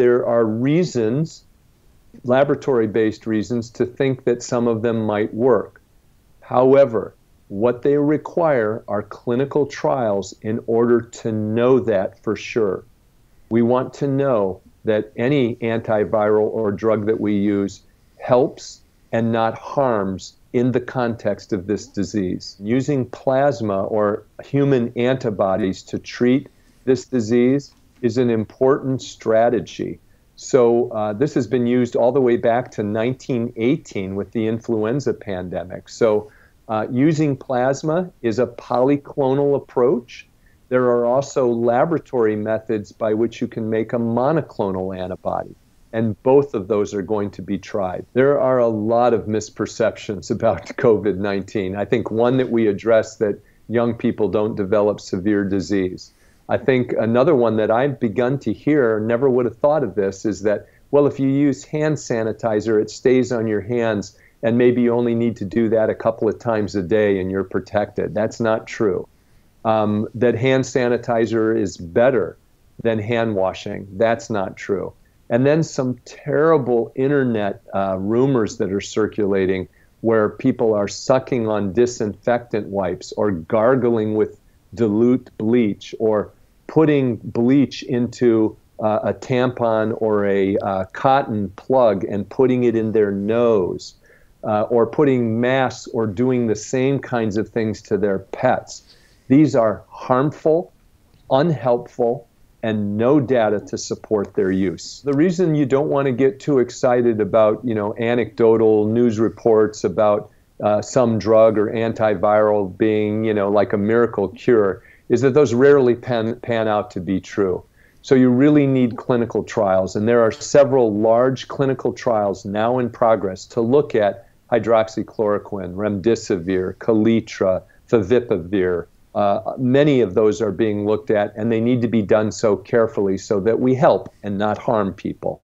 there are reasons, laboratory-based reasons, to think that some of them might work. However, what they require are clinical trials in order to know that for sure. We want to know that any antiviral or drug that we use helps and not harms in the context of this disease. Using plasma or human antibodies to treat this disease is an important strategy. So this has been used all the way back to 1918 with the influenza pandemic. So using plasma is a polyclonal approach. There are also laboratory methods by which you can make a monoclonal antibody, and both of those are going to be tried. There are a lot of misperceptions about COVID-19. I think one that we address that young people don't develop severe disease. I think another one that I've begun to hear, never would have thought of this, is that, well, if you use hand sanitizer, it stays on your hands, and maybe you only need to do that a couple of times a day and you're protected. That's not true. That hand sanitizer is better than hand washing. That's not true. And then some terrible internet rumors that are circulating where people are sucking on disinfectant wipes or gargling with dilute bleach or putting bleach into a tampon or a cotton plug and putting it in their nose, or putting masks or doing the same kinds of things to their pets. These are harmful, unhelpful, and no data to support their use. The reason you don't want to get too excited about, anecdotal news reports about some drug or antiviral being, like a miracle cure is that those rarely pan out to be true. So you really need clinical trials, and there are several large clinical trials now in progress to look at hydroxychloroquine, remdesivir, Kaletra, favipiravir. Many of those are being looked at, and they need to be done so carefully so that we help and not harm people.